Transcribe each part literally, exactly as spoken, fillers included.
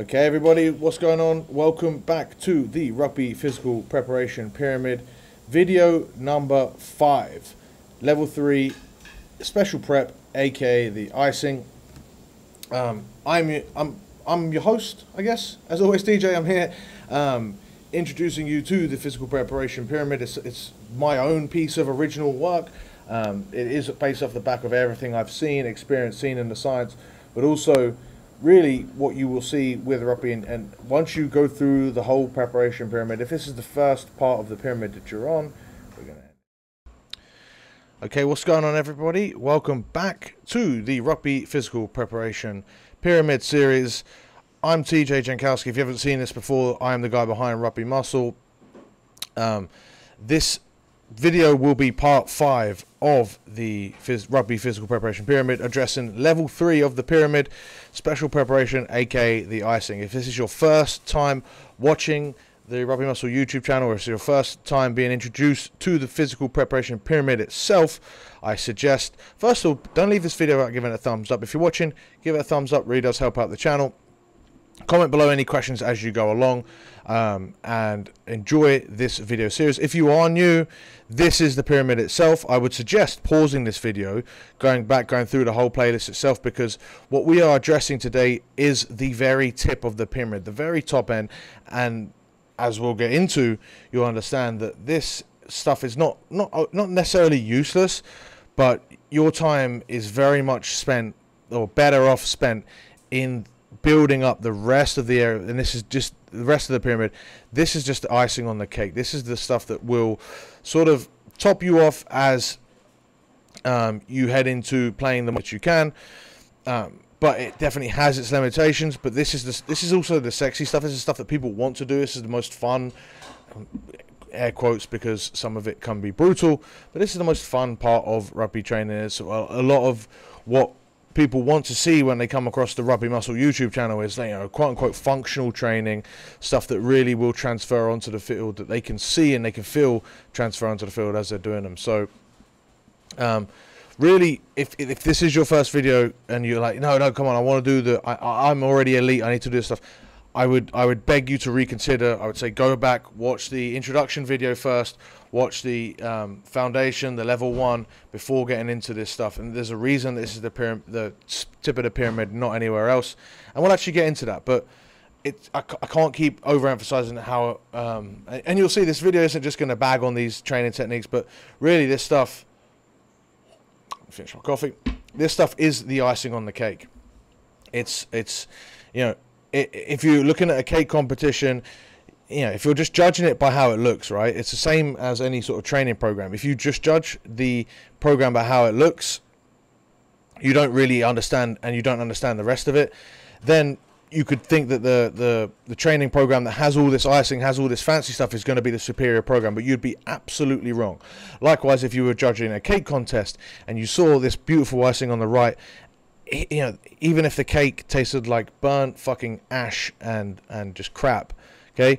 Okay, everybody, what's going on? Welcome back to the Rugby Physical Preparation Pyramid, video number five, level three, special prep, aka the icing. Um, I'm I'm I'm your host, I guess. As always, T J. I'm here, um, introducing you to the Physical Preparation Pyramid. It's it's my own piece of original work. Um, it is based off the back of everything I've seen, experienced, seen in the science, but also really what you will see with rugby, and, and once you go through the whole preparation pyramid, if this is the first part of the pyramid that you're on, we're going to end. Okay, what's going on, everybody? Welcome back to the Rugby Physical Preparation Pyramid series. I'm T J Jankowski. If you haven't seen this before, I am the guy behind Rugby Muscle. Um, this video will be part five of the phys Rugby Physical Preparation Pyramid, addressing level three of the pyramid, special preparation, aka the icing. If this is your first time watching the Rugby Muscle YouTube channel, or if it's your first time being introduced to the physical preparation pyramid itself, I suggest, first of all, don't leave this video without giving it a thumbs up. If you're watching, give it a thumbs up. Really does help out the channel. Comment below any questions as you go along, um, and enjoy this video series. If you are new, this is the pyramid itself. I would suggest pausing this video, going back, going through the whole playlist itself, because what we are addressing today is the very tip of the pyramid, the very top end. And as we'll get into, you'll understand that this stuff is not, not, not necessarily useless, but your time is very much spent, or better off spent, in building up the rest of the area. And this is just the rest of the pyramid. This is just the icing on the cake. This is the stuff that will sort of top you off as um, you head into playing the much you can, um, but it definitely has its limitations. But this is the, this is also the sexy stuff. This is the stuff that people want to do. This is the most fun, air quotes, because some of it can be brutal, but this is the most fun part of rugby training. It's a lot of what people want to see when they come across the Rugby Muscle YouTube channel is, you know, quote-unquote functional training, stuff that really will transfer onto the field, that they can see and they can feel transfer onto the field as they're doing them. So um, really, if, if this is your first video and you're like, no, no, come on, I want to do the, I, I'm already elite, I need to do this stuff, I would, I would beg you to reconsider. I would say go back, watch the introduction video first, watch the um, foundation, the level one, before getting into this stuff. And there's a reason this is the, pyram the tip of the pyramid, not anywhere else. And we'll actually get into that. But it, I, c I can't keep overemphasizing how, um, and you'll see this video isn't just going to bag on these training techniques, but really this stuff, finish my coffee, this stuff is the icing on the cake. It's, it's, you know, if you're looking at a cake competition, you know, if you're just judging it by how it looks, right, it's the same as any sort of training program. If you just judge the program by how it looks, you don't really understand, and you don't understand the rest of it, then you could think that the, the, the training program that has all this icing, has all this fancy stuff, is going to be the superior program, but you'd be absolutely wrong. Likewise, if you were judging a cake contest and you saw this beautiful icing on the right, you know, even if the cake tasted like burnt fucking ash and and just crap, okay,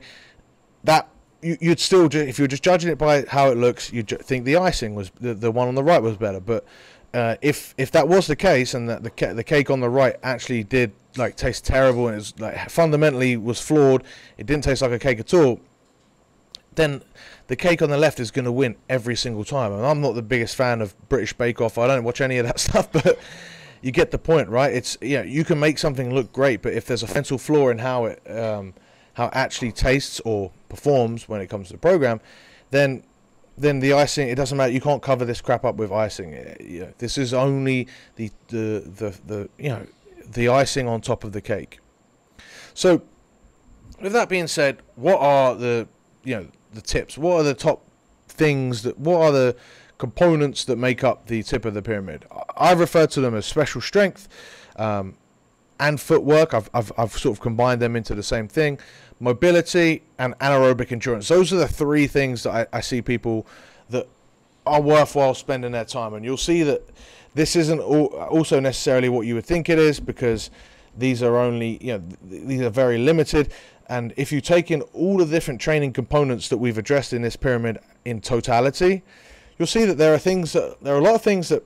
that you, you'd still, if you're just judging it by how it looks, you'd think the icing was the, the one on the right was better. But uh, if if that was the case, and that the the cake on the right actually did like taste terrible, and it was like fundamentally was flawed, it didn't taste like a cake at all, then the cake on the left is going to win every single time. And I'm not the biggest fan of British Bake Off. I don't watch any of that stuff, but you get the point, right? It's, you know, you can make something look great, but if there's a fundamental flaw in how it um, how it actually tastes or performs when it comes to the program, then then the icing, it doesn't matter. You can't cover this crap up with icing. It, you know, this is only the, the the the you know the icing on top of the cake. So, with that being said, what are the you know the tips? What are the top things that? What are the components that make up the tip of the pyramid? I refer to them as special strength um, and footwork. I've, I've, I've sort of combined them into the same thing. Mobility and anaerobic endurance. Those are the three things that I, I see people that are worthwhile spending their time. And you'll see that this isn't all, also necessarily what you would think it is, because these are only, you know, these are very limited. And if you take in all the different training components that we've addressed in this pyramid in totality, you'll see that there are things that there are a lot of things that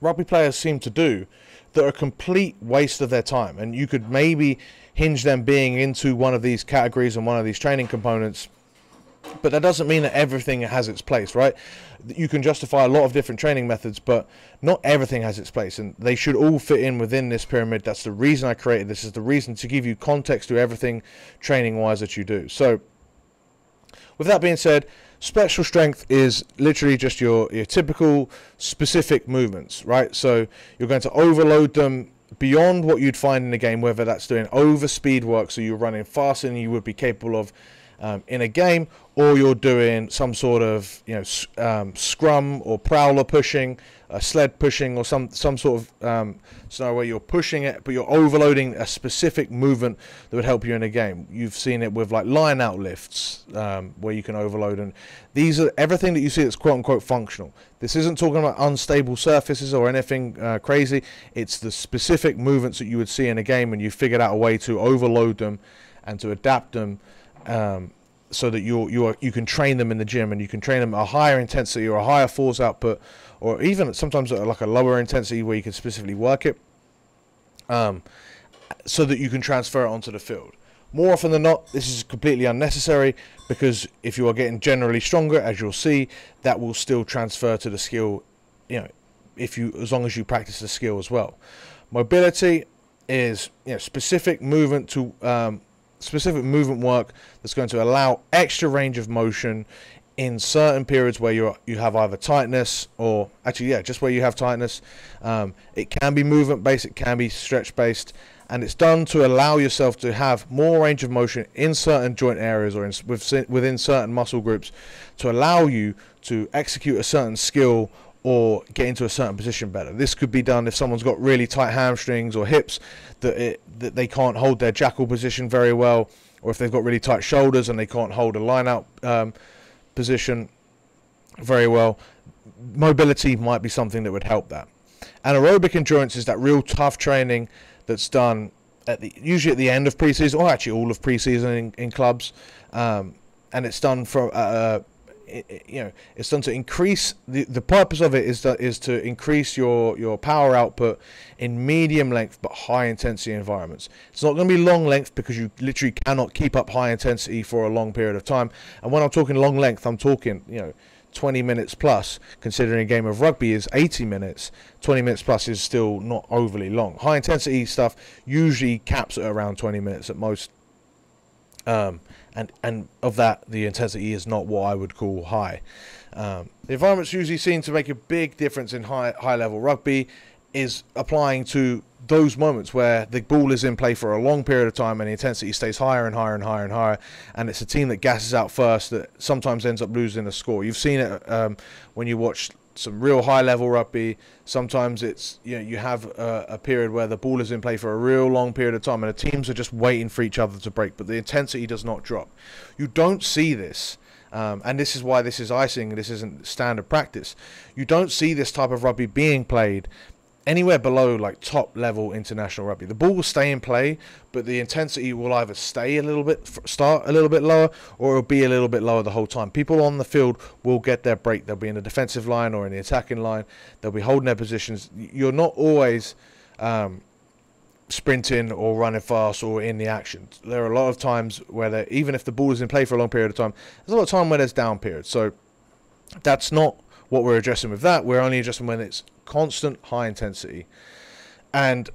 rugby players seem to do that are a complete waste of their time. And you could maybe hinge them being into one of these categories and one of these training components, but that doesn't mean that everything has its place, right? You can justify a lot of different training methods, but not everything has its place, and they should all fit in within this pyramid. That's the reason I created this, is the reason to give you context to everything training wise that you do. So with that being said, special strength is literally just your, your typical specific movements, right? So you're going to overload them beyond what you'd find in the game, whether that's doing over speed work, so you're running faster than you would be capable of Um, in a game, or you're doing some sort of, you know, um, scrum or prowler pushing, uh, sled pushing, or some some sort of um, scenario where you're pushing it, but you're overloading a specific movement that would help you in a game. You've seen it with like line out lifts, um, where you can overload, and these are everything that you see that's quote unquote functional. This isn't talking about unstable surfaces or anything uh, crazy. It's the specific movements that you would see in a game, and you figured out a way to overload them and to adapt them, Um, so that you you you can train them in the gym, and you can train them at a higher intensity or a higher force output, or even sometimes at like a lower intensity where you can specifically work it, um, so that you can transfer it onto the field. More often than not, this is completely unnecessary, because if you are getting generally stronger, as you'll see, that will still transfer to the skill, you know, if you as long as you practice the skill as well. Mobility is, you know, specific movement to um, specific movement work that's going to allow extra range of motion in certain periods where you you have either tightness or actually yeah just where you have tightness. Um, it can be movement based, it can be stretch based, and it's done to allow yourself to have more range of motion in certain joint areas or in, within certain muscle groups, to allow you to execute a certain skill or get into a certain position better. This could be done if someone's got really tight hamstrings or hips that, it, that they can't hold their jackal position very well, or if they've got really tight shoulders and they can't hold a line out um, position very well. Mobility might be something that would help that. And aerobic endurance is that real tough training that's done at the, usually at the end of preseason, or actually all of preseason in, in clubs, um, and it's done from uh, It, you know, it's done to increase the the purpose of it is that is to increase your your power output in medium length but high intensity environments. It's not going to be long length, because you literally cannot keep up high intensity for a long period of time. And when I'm talking long length, I'm talking, you know, twenty minutes plus. Considering a game of rugby is eighty minutes, twenty minutes plus is still not overly long. High intensity stuff usually caps at around twenty minutes at most. Um, and, and of that, the intensity is not what I would call high. Um, the environments usually seen to make a big difference in high, high level rugby is applying to those moments where the ball is in play for a long period of time and the intensity stays higher and higher and higher and higher, and it's a team that gasses out first that sometimes ends up losing a score. You've seen it um, when you watch some real high level rugby. Sometimes it's, you know, you have a, a period where the ball is in play for a real long period of time and the teams are just waiting for each other to break, but the intensity does not drop. You don't see this, um, and this is why this is icing and this isn't standard practice. You don't see this type of rugby being played anywhere below like top level international rugby. The ball will stay in play, but the intensity will either stay a little bit, start a little bit lower, or it'll be a little bit lower the whole time. People on the field will get their break. They'll be in the defensive line or in the attacking line. They'll be holding their positions. You're not always um, sprinting or running fast or in the action. There are a lot of times where, even if the ball is in play for a long period of time, there's a lot of time where there's down periods. So that's not what we're addressing with that. We're only addressing when it's constant high intensity. And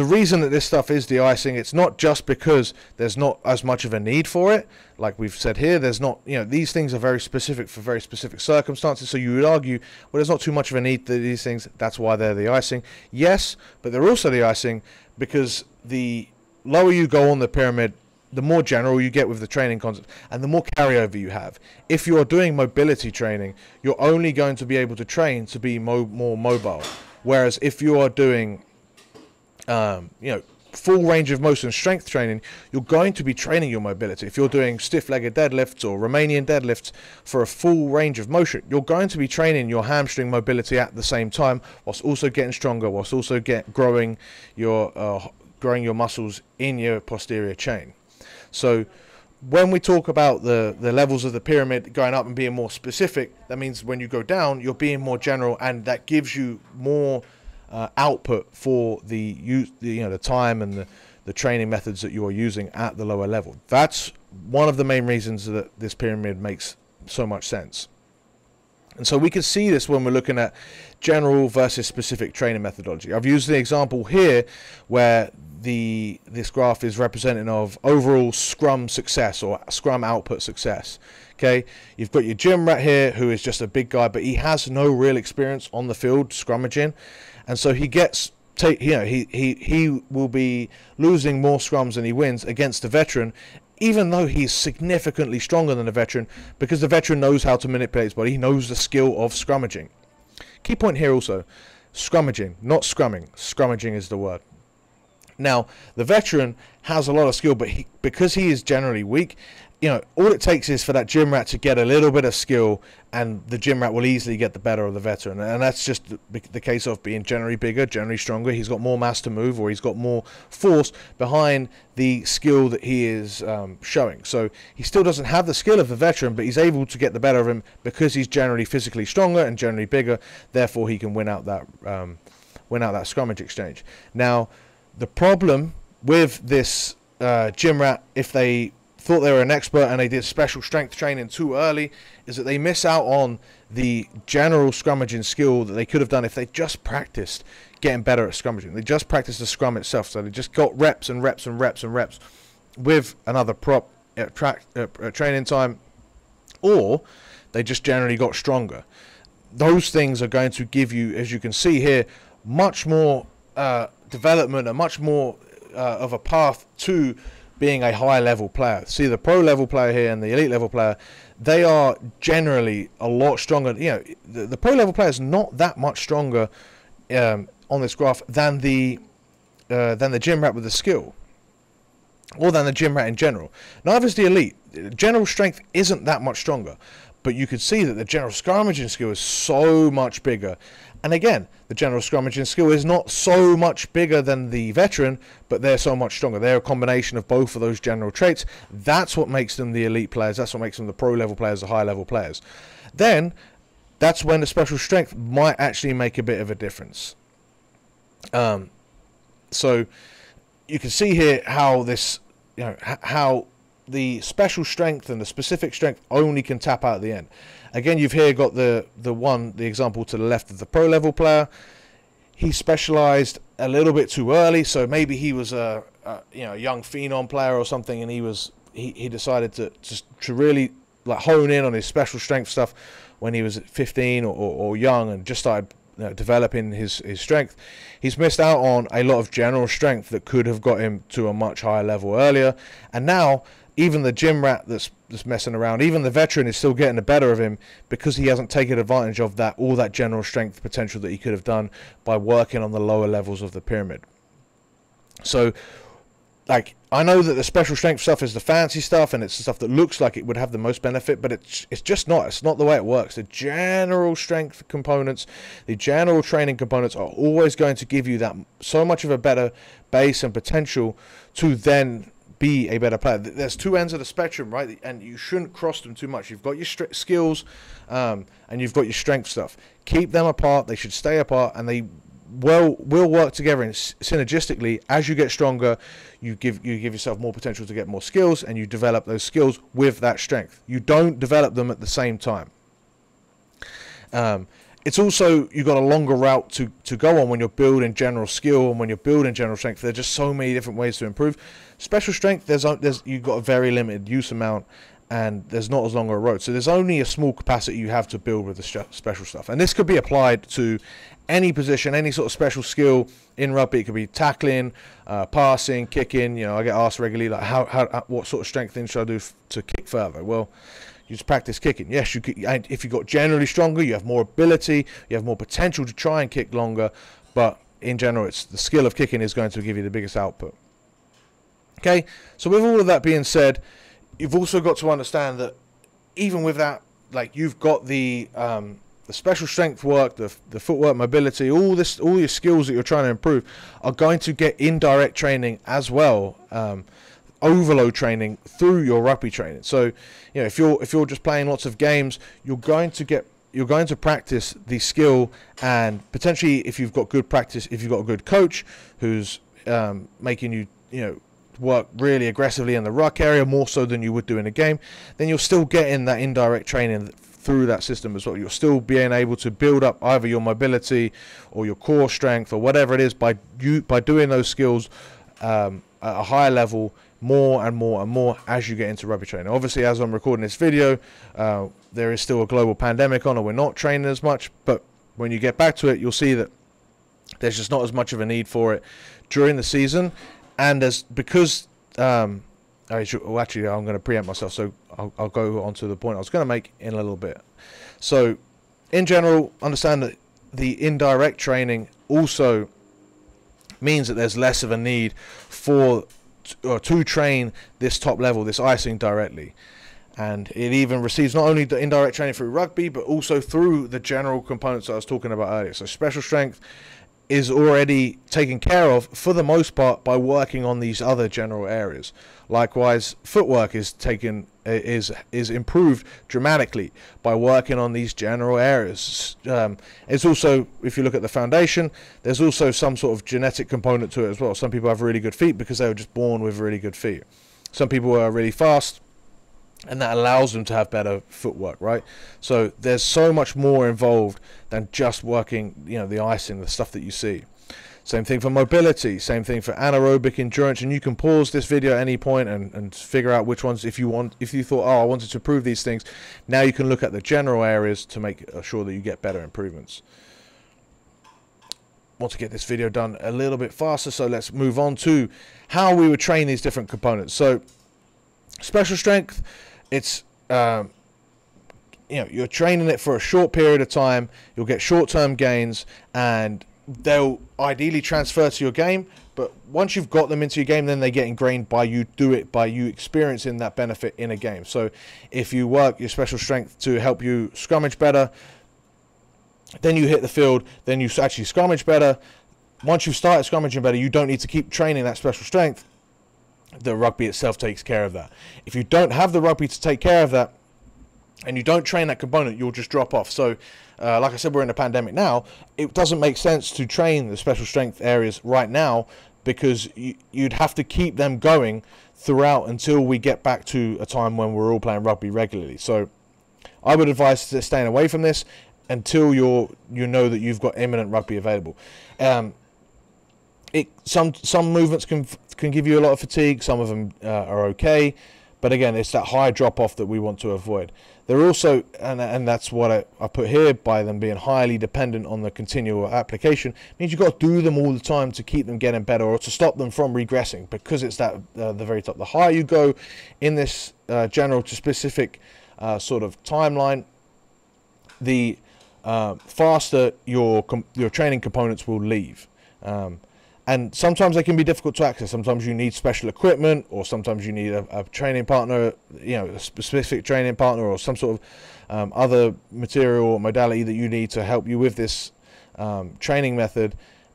the reason that this stuff is the icing, it's not just because there's not as much of a need for it. Like we've said here, there's not, you know, these things are very specific for very specific circumstances. So you would argue, well, there's not too much of a need for these things, that's why they're the icing. Yes, but they're also the icing because the lower you go on the pyramid, the more general you get with the training concept and the more carryover you have. If you're doing mobility training, you're only going to be able to train to be mo more mobile. Whereas if you are doing, um, you know, full range of motion strength training, you're going to be training your mobility. If you're doing stiff-legged deadlifts or Romanian deadlifts for a full range of motion, you're going to be training your hamstring mobility at the same time, whilst also getting stronger, whilst also get growing your, uh, growing your muscles in your posterior chain. So when we talk about the, the levels of the pyramid going up and being more specific, that means when you go down, you're being more general, and that gives you more uh, output for the, use, the, you know, the time and the, the training methods that you're using at the lower level. That's one of the main reasons that this pyramid makes so much sense. And so we can see this when we're looking at general versus specific training methodology. I've used the example here where the this graph is representing of overall Scrum success or Scrum output success. Okay, you've got your gym rat here who is just a big guy, but he has no real experience on the field scrummaging, and so he gets take you know he he he will be losing more scrums than he wins against the veteran, even though he's significantly stronger than the veteran, because the veteran knows how to manipulate his body. He knows the skill of scrummaging. Key point here also, scrummaging, not scrumming. Scrummaging is the word. Now, the veteran has a lot of skill, but he, because he is generally weak, you know, all it takes is for that gym rat to get a little bit of skill, and the gym rat will easily get the better of the veteran. And that's just the case of being generally bigger, generally stronger. He's got more mass to move, or he's got more force behind the skill that he is um, showing. So he still doesn't have the skill of the veteran, but he's able to get the better of him because he's generally physically stronger and generally bigger. Therefore, he can win out that um, win out that scrummage exchange. Now, the problem with this uh, gym rat, if they thought they were an expert and they did special strength training too early, is that they miss out on the general scrummaging skill that they could have done if they just practiced getting better at scrummaging. They just practiced the scrum itself, so they just got reps and reps and reps and reps with another prop at, track, at training time, or they just generally got stronger. Those things are going to give you, as you can see here, much more uh, development and much more uh, of a path to being a high level player. See, the pro level player here and the elite level player, they are generally a lot stronger. You know, the, the pro level player is not that much stronger um, on this graph than the uh, than the gym rat with the skill, or than the gym rat in general. Neither is the elite. General strength isn't that much stronger, but you can see that the general scrummaging skill is so much bigger. And again, the general scrummaging skill is not so much bigger than the veteran, but they're so much stronger. They're a combination of both of those general traits. That's what makes them the elite players. That's what makes them the pro-level players, the high-level players. Then, that's when the special strength might actually make a bit of a difference. Um, so, you can see here how this, you know, how the special strength and the specific strength only can tap out at the end. Again, you've here got the the one the example to the left of the pro level player. He specialized a little bit too early, so maybe he was a, a you know a young phenom player or something, and he was he, he decided to just to really like hone in on his special strength stuff when he was fifteen or, or, or young, and just started you know, developing his his strength. He's missed out on a lot of general strength that could have got him to a much higher level earlier, and now even the gym rat that's, that's messing around, even the veteran is still getting the better of him because he hasn't taken advantage of that all that general strength potential that he could have done by working on the lower levels of the pyramid. So, like, I know that the special strength stuff is the fancy stuff and it's the stuff that looks like it would have the most benefit, but it's, it's just not. It's not the way it works. The general strength components, the general training components are always going to give you that so much of a better base and potential to then be a better player. There's two ends of the spectrum, right? And you shouldn't cross them too much. You've got your skills um, and you've got your strength stuff. Keep them apart. They should stay apart, and they will will work together and synergistically. As you get stronger, you give you give yourself more potential to get more skills, and you develop those skills with that strength. You don't develop them at the same time. Um, It's also, you've got a longer route to, to go on when you're building general skill and when you're building general strength. There are just so many different ways to improve. Special strength, there's, there's you've got a very limited use amount, and there's not as long a road. So there's only a small capacity you have to build with the st special stuff. And this could be applied to any position, any sort of special skill in rugby. It could be tackling, uh, passing, kicking. You know, I get asked regularly, like, how, how what sort of strength thing should I do to kick further? Well, you just practice kicking. Yes, you could, and if you got generally stronger, you have more ability, you have more potential to try and kick longer, but in general, it's the skill of kicking is going to give you the biggest output. Okay, so with all of that being said, you've also got to understand that even with that, like, you've got the um, the special strength work, the, the footwork, mobility, all this, all your skills that you're trying to improve are going to get indirect training as well, um, overload training through your rugby training. So, you know, if you're if you're just playing lots of games, you're going to get you're going to practice the skill, and potentially if you've got good practice, if you've got a good coach who's um, making you, you know, work really aggressively in the ruck area more so than you would do in a game, then you're still getting that indirect training through that system as well. You're still being able to build up either your mobility or your core strength or whatever it is by you by doing those skills um, at a higher level more and more and more as you get into rugby training. Obviously, as I'm recording this video, uh, there is still a global pandemic on and we're not training as much, but when you get back to it, you'll see that there's just not as much of a need for it during the season. And as because um, I should, well, actually, I'm going to preempt myself, so I'll, I'll go on to the point I was going to make in a little bit. So, in general, understand that the indirect training also means that there's less of a need for or to train this top level, this icing directly. And it even receives not only the indirect training through rugby, but also through the general components that I was talking about earlier. So, special strength is already taken care of for the most part by working on these other general areas. Likewise, footwork is taken is is improved dramatically by working on these general areas. Um, it's also, if you look at the foundation, there's also some sort of genetic component to it as well. Some people have really good feet because they were just born with really good feet. Some people are really fast, and that allows them to have better footwork, right? So there's so much more involved than just working, you know, the icing, the stuff that you see. Same thing for mobility, same thing for anaerobic endurance, and you can pause this video at any point and, and figure out which ones, if you want, if you thought, oh, I wanted to improve these things, now you can look at the general areas to make sure that you get better improvements. Want to get this video done a little bit faster, so let's move on to how we would train these different components. So special strength, it's um, you know, you're training it for a short period of time. You'll get short-term gains, and they'll ideally transfer to your game. But once you've got them into your game, then they get ingrained by you do it by you experiencing that benefit in a game. So if you work your special strength to help you scrummage better, then you hit the field, then you actually scrummage better. Once you've started scrummaging better, you don't need to keep training that special strength. The rugby itself takes care of that. If you don't have the rugby to take care of that and you don't train that component, you'll just drop off. So uh, like I said, we're in a pandemic now. It doesn't make sense to train the special strength areas right now because you, you'd have to keep them going throughout until we get back to a time when we're all playing rugby regularly. So I would advise staying away from this until you're you know that you've got imminent rugby available. Um, It, some some movements can can give you a lot of fatigue. Some of them uh, are okay, but again, it's that high drop off that we want to avoid. They're also, and and that's what I, I put here by them being highly dependent on the continual application. It means you've got to do them all the time to keep them getting better or to stop them from regressing, because it's that uh, the very top. The higher you go in this uh, general to specific uh, sort of timeline, the uh, faster your your training components will leave. Um, And sometimes they can be difficult to access. Sometimes you need special equipment, or sometimes you need a, a training partner, you know, a specific training partner, or some sort of um, other material or modality that you need to help you with this um, training method,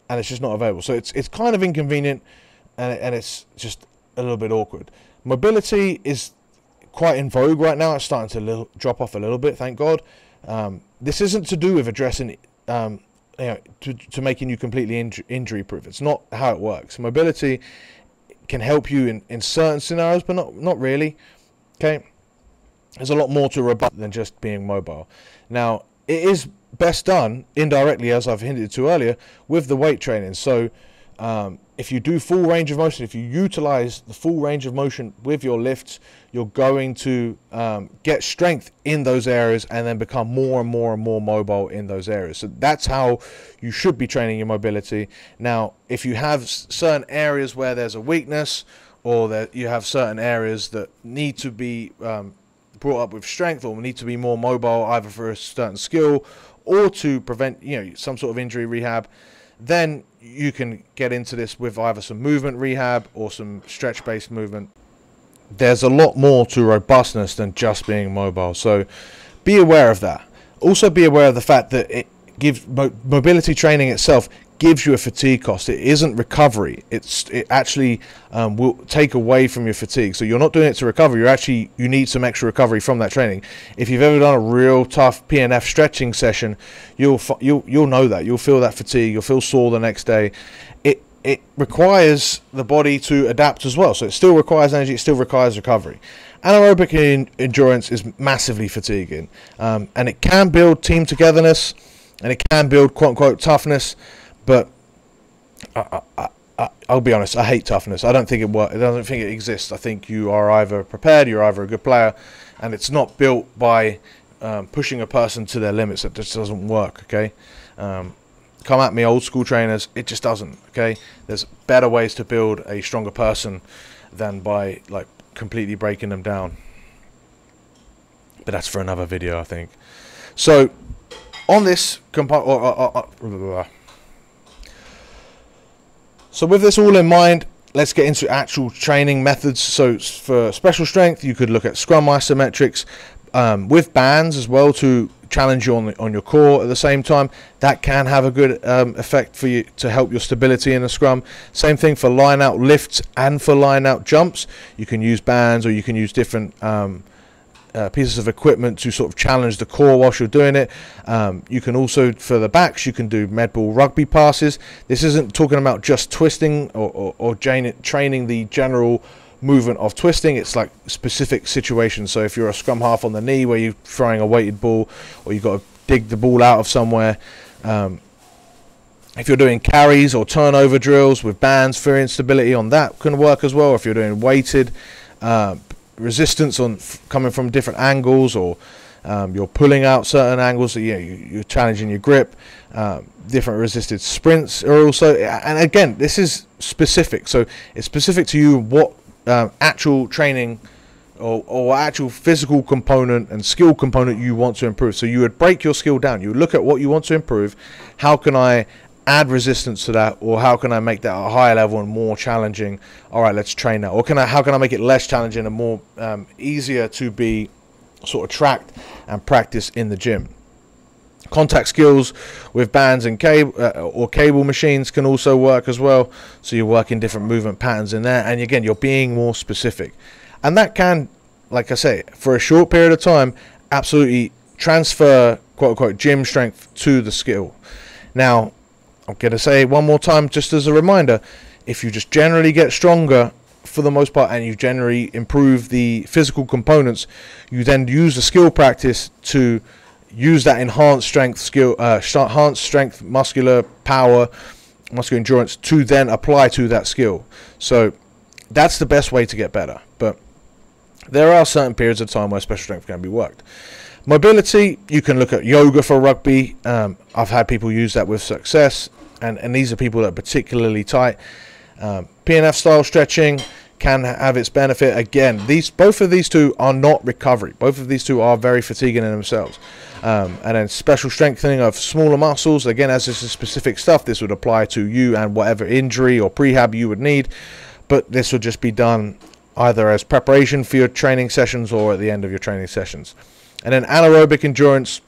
and it's just not available. So it's, it's kind of inconvenient, and, and it's just a little bit awkward. Mobility is quite in vogue right now. It's starting to little, drop off a little bit, thank God. Um, this isn't to do with addressing... Um, You know, to, to making you completely inj injury proof. It's not how it works. Mobility can help you in, in certain scenarios, but not, not really. Okay, there's a lot more to rebut than just being mobile. Now, it is best done indirectly, as I've hinted to earlier, with the weight training. So um, if you do full range of motion, if you utilize the full range of motion with your lifts, you're going to um, get strength in those areas and then become more and more and more mobile in those areas. So that's how you should be training your mobility. Now, if you have certain areas where there's a weakness, or that you have certain areas that need to be um, brought up with strength, or need to be more mobile either for a certain skill or to prevent, you know, some sort of injury rehab, then you can get into this with either some movement rehab or some stretch-based movement. There's a lot more to robustness than just being mobile, so be aware of that. Also be aware of the fact that it gives mo mobility training itself gives you a fatigue cost. It isn't recovery. It's, it actually um, will take away from your fatigue. So you're not doing it to recover. You're actually, you need some extra recovery from that training. If you've ever done a real tough P N F stretching session, you'll you'll you'll know that. You'll feel that fatigue. You'll feel sore the next day. It it requires the body to adapt as well. So it still requires energy. It still requires recovery. Anaerobic in endurance is massively fatiguing, um, and it can build team togetherness, and it can build quote-unquote toughness, but I, I, I, I'll be honest, I hate toughness. I don't think it works. I don't think it exists. I think you are either prepared, you're either a good player, and it's not built by um, pushing a person to their limits. It just doesn't work, okay? Um, come at me, old school trainers, it just doesn't, okay? There's better ways to build a stronger person than by, like, completely breaking them down, but that's for another video, I think. So on this compa- or, or, or, or, so with this all in mind, let's get into actual training methods. So for special strength, you could look at scrum isometrics um, with bands as well to challenge you on the, on your core at the same time. That can have a good um, effect for you to help your stability in a scrum. Same thing for line out lifts and for line out jumps. You can use bands, or you can use different um, uh, pieces of equipment to sort of challenge the core whilst you're doing it. Um, you can also, for the backs, you can do med ball rugby passes. This isn't talking about just twisting or, or, or training the general movement of twisting. It's like specific situations. So if you're a scrum half on the knee where you're throwing a weighted ball, or you've got to dig the ball out of somewhere, um, if you're doing carries or turnover drills with bands for instability on that can work as well. Or if you're doing weighted uh, resistance on f coming from different angles, or um, you're pulling out certain angles, so yeah, you, you're challenging your grip. Uh, different resisted sprints are also, and again, this is specific, so it's specific to you what Um, actual training or, or actual physical component and skill component you want to improve. So you would break your skill down. You would look at what you want to improve. How can I add resistance to that, or how can I make that a higher level and more challenging? All right, let's train that. Or can I? How can I make it less challenging and more um, easier to be sort of tracked and practiced in the gym? Contact skills with bands and cable uh, or cable machines can also work as well. So you're working different movement patterns in there, and again, you're being more specific, and that can, like I say, for a short period of time, absolutely transfer quote unquote gym strength to the skill. Now I'm gonna say one more time, just as a reminder, if you just generally get stronger for the most part, and you generally improve the physical components, you then use the skill practice to use that enhanced strength skill, uh, enhanced strength, muscular power, muscular endurance to then apply to that skill. So that's the best way to get better. But there are certain periods of time where special strength can be worked. Mobility, you can look at yoga for rugby. Um, I've had people use that with success, and, and these are people that are particularly tight. Um, P N F style stretching can have its benefit. Again, these both of these two are not recovery. Both of these two are very fatiguing in themselves. Um, and then special strengthening of smaller muscles. Again, as this is specific stuff, this would apply to you and whatever injury or prehab you would need. But this would just be done either as preparation for your training sessions or at the end of your training sessions. And then anaerobic endurance,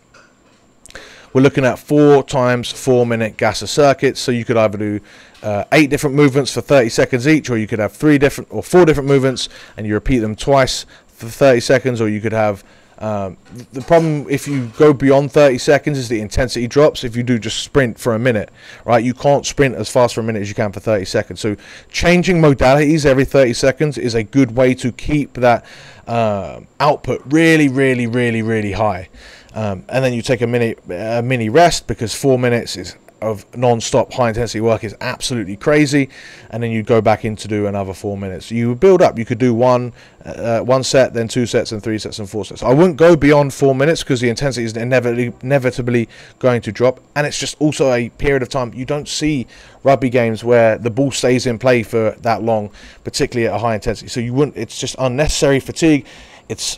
we're looking at four times four minute Gasser circuits. So you could either do uh, eight different movements for thirty seconds each, or you could have three different or four different movements and you repeat them twice for thirty seconds, or you could have um, the problem if you go beyond thirty seconds is the intensity drops. If you do just sprint for a minute, right, you can't sprint as fast for a minute as you can for thirty seconds. So changing modalities every thirty seconds is a good way to keep that uh, output really, really, really, really high. Um, and then you take a mini, a mini rest, because four minutes is of non-stop high-intensity work is absolutely crazy. And then you go back in to do another four minutes. You build up. You could do one, uh, one set, then two sets, and three sets, and four sets. I wouldn't go beyond four minutes because the intensity is inevitably, inevitably going to drop. And it's just also a period of time. You don't see rugby games where the ball stays in play for that long, particularly at a high intensity. So you wouldn't. It's just unnecessary fatigue. It's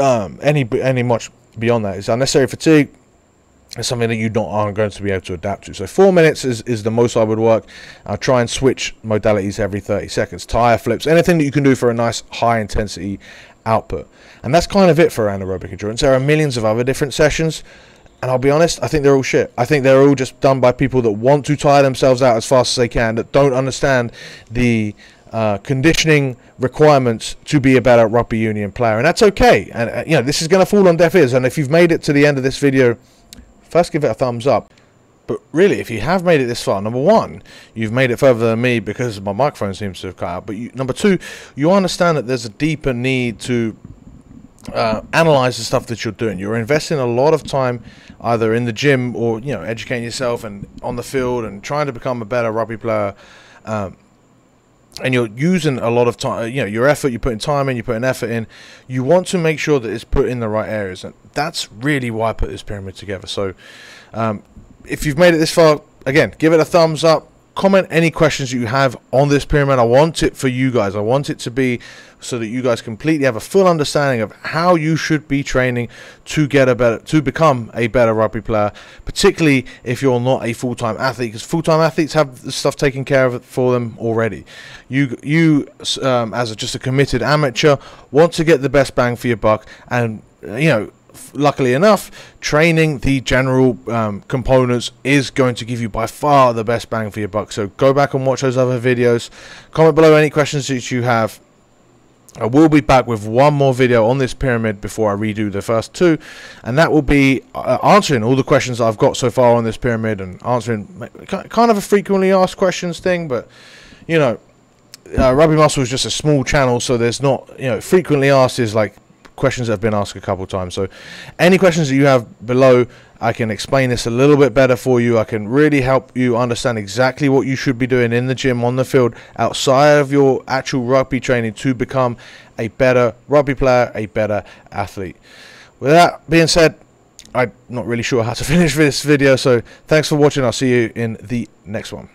um, any any much. Beyond that, it's unnecessary fatigue. It's something that you don't aren't going to be able to adapt to. So four minutes is, is the most I would work. I'll try and switch modalities every thirty seconds. Tire flips, anything that you can do for a nice high intensity output. And that's kind of it for anaerobic endurance. There are millions of other different sessions. And I'll be honest, I think they're all shit. I think they're all just done by people that want to tire themselves out as fast as they can, that don't understand the uh, conditioning requirements to be a better rugby union player. And that's okay. And, uh, you know, this is going to fall on deaf ears. And if you've made it to the end of this video, first give it a thumbs up. But really, if you have made it this far, number one, you've made it further than me because my microphone seems to have cut out. But you, number two, you understand that there's a deeper need to Uh, analyze the stuff that you're doing. You're investing a lot of time either in the gym or, you know, educating yourself and on the field and trying to become a better rugby player. Um, and you're using a lot of time, you know, your effort, you're putting time in, you're putting effort in. You want to make sure that it's put in the right areas. And that's really why I put this pyramid together. So um, if you've made it this far, again, give it a thumbs up. Comment any questions that you have on this pyramid. I want it for you guys. I want it to be so that you guys completely have a full understanding of how you should be training to get a better, to become a better rugby player, particularly if you're not a full-time athlete, because full-time athletes have the stuff taken care of for them already. You, you um, as a, just a committed amateur, want to get the best bang for your buck, and you know, luckily enough, training the general um, components is going to give you by far the best bang for your buck. So go back and watch those other videos. Comment below any questions that you have. I will be back with one more video on this pyramid before I redo the first two, and that will be uh, answering all the questions that I've got so far on this pyramid and answering kind of a frequently asked questions thing. But you know, uh, Rugby Muscle is just a small channel, so there's not, you know, frequently asked is like questions that have been asked a couple times. So any questions that you have below, I can explain this a little bit better for you. I can really help you understand exactly what you should be doing in the gym, on the field, outside of your actual rugby training to become a better rugby player, a better athlete. With that being said, I'm not really sure how to finish this video, so thanks for watching. I'll see you in the next one.